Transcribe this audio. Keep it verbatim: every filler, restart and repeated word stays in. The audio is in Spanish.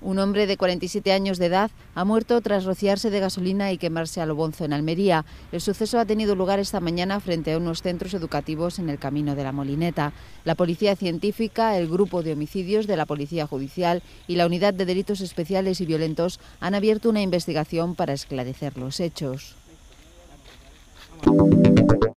Un hombre de cuarenta y siete años de edad ha muerto tras rociarse de gasolina y quemarse a lo bonzo en Almería. El suceso ha tenido lugar esta mañana frente a unos centros educativos en el camino de La Molineta. La Policía Científica, el Grupo de Homicidios de la Policía Judicial y la Unidad de Delitos Especiales y Violentos han abierto una investigación para esclarecer los hechos.